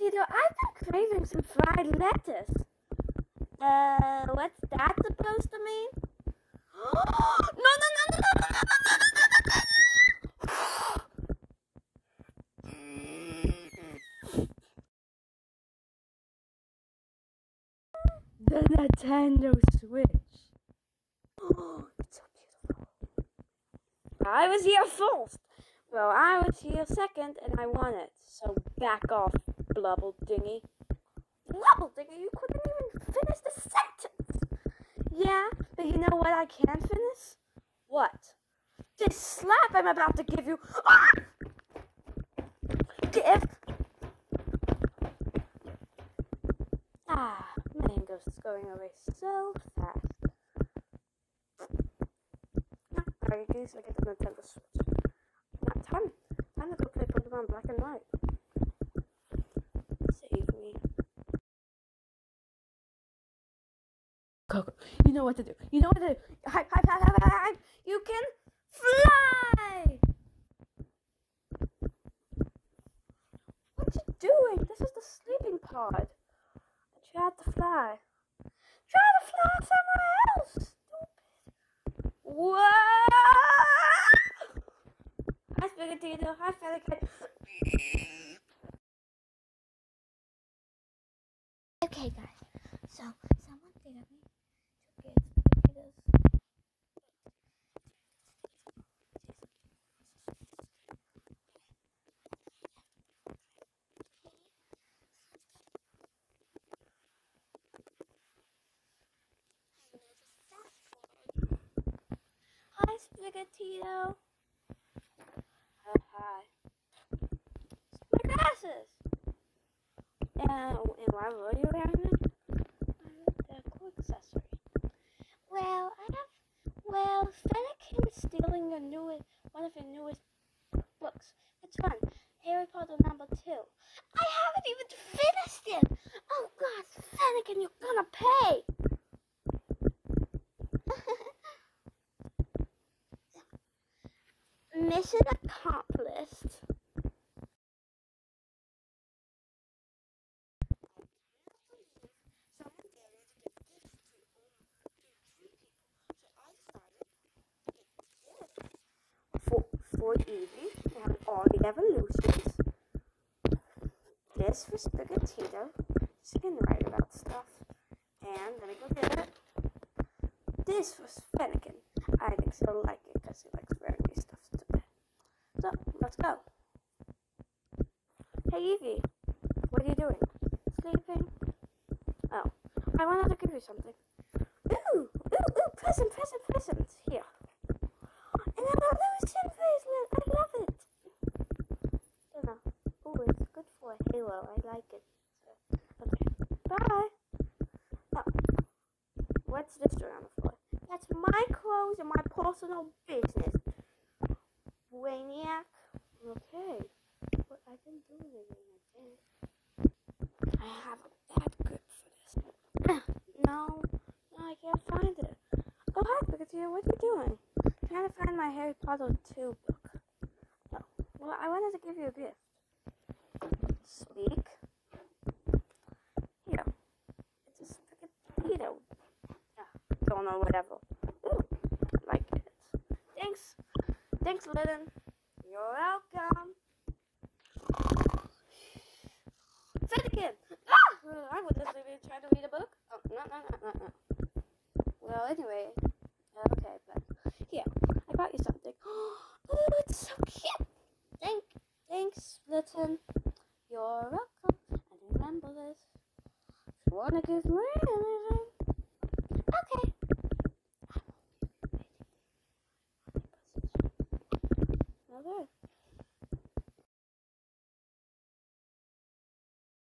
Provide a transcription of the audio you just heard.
Sprigatito, I've been craving some fried lettuce. What's that supposed to mean? No. The Nintendo Switch. Oh, it's so beautiful. I was here first. Well, I was here second, and I won it. So back off, blubble dingy. Blubble dingy? You couldn't even finish the sentence! Yeah, but you know what I can finish? What? This slap I'm about to give you. Ah! Give! Ah, mango's going away so fast. Alright, you can just look at the Nintendo Switch. Time to go play Pokemon Black and White. Save me. Coco, you know what to do. You know what to do. Hype, hype, hype, hype, hype. You can fly! What you doing? This is the sleeping pod. I tried to fly. Try to fly somewhere else, stupid. Whoa! Hi, Sprigatito. Hi, Fennekin. Okay, guys. So, someone gave me to get Sprigatito's. Hi, Sprigatito. My glasses! And why were you wearing them? I looked at a cool accessory. Well, Fennekin is stealing one of your newest books. It's fun. Harry Potter #2. I haven't even finished it! Oh gosh, Fennekin, you're gonna pay! Mission accomplished. For Eevee, we have all the evolutions. This for Sprigatito. She can write about stuff. And let me go get it. This was Fennekin. I think she'll like it because she likes wearing these stuff too. So, let's go. Hey Eevee, what are you doing? Sleeping? Oh, I wanted to give you something. Ooh, present. Here. An evolution bracelet, I love it. Don't know. Ooh, it's good for a halo, I like it. So, okay, bye. Oh, what's this around the floor? That's my clothes and my personal business. Waniac. Okay. What I can do with it, I have a bad grip for this. No, I can't find it. Oh hi, Pikachu, what are you doing? I'm trying to find my Harry Potter 2 book. Oh. Well, I wanted to give you a gift. Sneak. Here. It's a Sprigatito. Don't know, whatever. Ooh, I like it. Thanks. Thanks, Litten. You're welcome. Fennekin! Ah! I would just leave you trying to read a book. Oh, no. Well, anyway. Okay, but here, I bought you something. Oh, it's so cute! Thanks, Litten. You're welcome. And remember this. If you want to give me